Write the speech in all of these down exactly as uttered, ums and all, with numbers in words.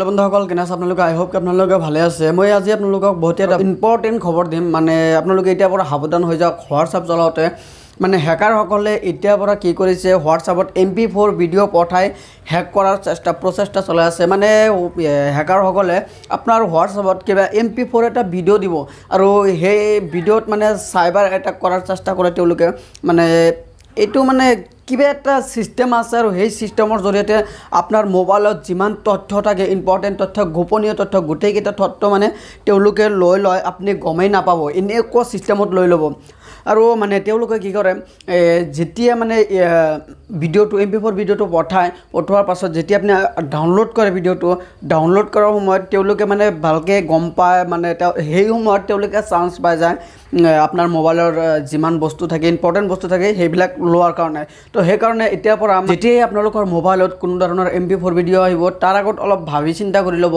Hello बंधुसकल केने आछे आपनालोके I hope कि आपनालोके भाले आछे। मैं आज आपनालोकक बहुत एटा इम्पर्टेन्ट खबर दिम, माने आपनालोके एटा पर सावधान हो जाओ। WhatsApp चलाते माने हैकारসকলে एटा पर की करिसे WhatsAppत एम पी फोर भिडिओ पठाय हैक करार चेष्टा प्रचेष्टा चले आछे। माने हैकारসকলে आपनार WhatsAppत किबा एम पी फोर एटा भिडिओ दिबो आरो हेई भिडिओत माने साइबार अटैक करार चेष्टा करे तेलुके। माने एटु माने क्या एक सिस्टेम आई सिस्टेम जरिए अपना मोबाइल जिमान तथ्य थे इम्पर्टेन्ट तथ्य गोपनीय तथ्य गोटेक तथ्य मानने लय अपनी गमे ना इनको सिस्टेम लब और मानने कि जैसे मानने video M P four video पठाय पठवार पास जैसे अपनी डाउनलोड करे भिडिओ डाउनलोड कर समय मानने भल्के गम पाए मानने समय चान्स पा जाए अपना मोबाइल जिमान बस्तु थे इम्पर्टेन्ट बस्तु थे सैबिल लोৱাৰ কাৰণে। तो हेकारणे इतना जैसे अपना मोबाइल कोर एम पी फोर भिडिओ आगे तार आगत अलग भावी चिंता कर लो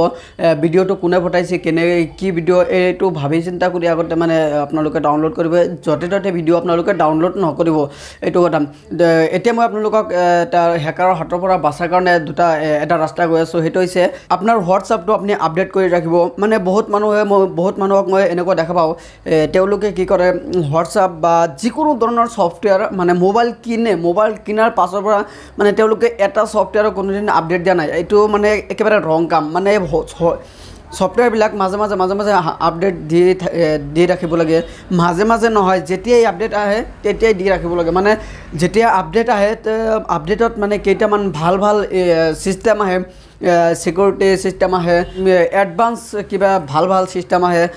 भिडिओ कोने फटाई केने कि भिडिओ यू भावी चिंता कर आगते मानने अपना डाउनलोड कर जते तते भिडिओ अपना डाउनलोड नक यू कम। इतना मैं अपने हेकार हाथों बचार कारण दूटा एट रास्ता गई आसो सीटे अपना WhatsApp तो अपनी आपडेट कर रख। मानने बहुत मानुहे बहुत मानुक मैं एने देखा पाँच कि WhatsApp जिको धरण सफ्टवेयर मानने मोबाइल किने मोबाइल किनार पासर पर माने तेवलोके एटा सफ्टवेयर कोनो दिन आपडेट दिया ना एटो माने एकेबारे रंग काम। माने सफ्टवेयर बिलाक माजे माजे माजे माजे आपडेट दी दी राखिब लगे माजे माजे नहय जेतियाई आपडेट आए तेतियाई दी राखिब लगे। माने जेतिया आपडेट आए आपडेटत माने केइटामान भाल भाल सिस्टेम आए सिक्युरिटी सिस्टेम आए एडभान्स क्या भल भल सिस्टेम आए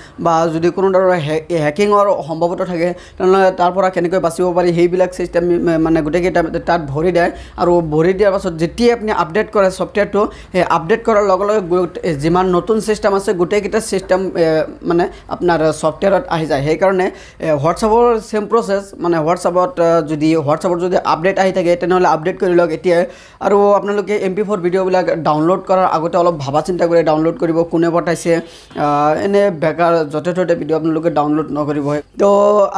जो क्या हेकिंगर सम्भवता थे तार के बाचि पारिबिल सिस्टेम मानने गोटेक तक भरी दे और भरी दियार पास जैसे अपनी आपडेट करे सफ्टवेयर तो आपडेट करारे जी नतुन सिस्टेम आस गोटेक सिस्टेम मानने अपना सफ्टवेयर आ जाए। सैकारण WhatsAppर सेम प्रसेस मानने WhatsAppत जो WhatsAppर जो आपडेट आई थे आपडेट कर लग अपने M P four video download कर आगते अलग भाबा चिंता कर डाउनलोड कर कोने पठाइसे एने बेकार जते तते भिडिओ आपनालोके डाउनलोड नकरिब। तो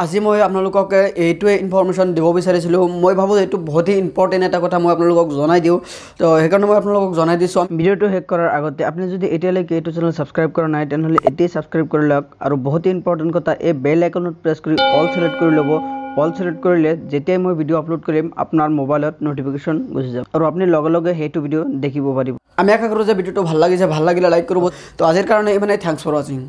आज मैं आपनालोकक एटुए इनफर्मेशन दिब विचारिसिलो। मैं भाबो एटु बहुत ही इम्पर्टेन्ट एटा कथा मैं आपनालोकक जनाइ दिउ। तो हेकारण मैं आपनालोकक जनाइ दिसो भिडिओ हेक करार आगते आपनि जदि एटालेके एटु चैनल सबस्क्राइब करा नाइ तेनहले एटाई सबस्क्राइब कर लक आरो बहुत ही इम्पर्टेन्ट कथा ए बेल आइकनत प्रेस करि ऑल सिलेक्ट करि लबो। ऑल सिलेक्ट करिले जेतियाई मैं भिडिओ अपलोड करिम आपनार मोबाइलत नोटिफिकेशन गुसि जाब आरो आपनि लगे लगे हेटु भिडिओ देखिब पारिब। আমি আশা কৰোঁ যে ভিডিওটো ভাল লাগিছে, ভাল লাগিলে লাইক কৰিব। তো আজিৰ কাৰণে ইমানেই, থ্যাঙ্কস ফৰ ওয়াচিং।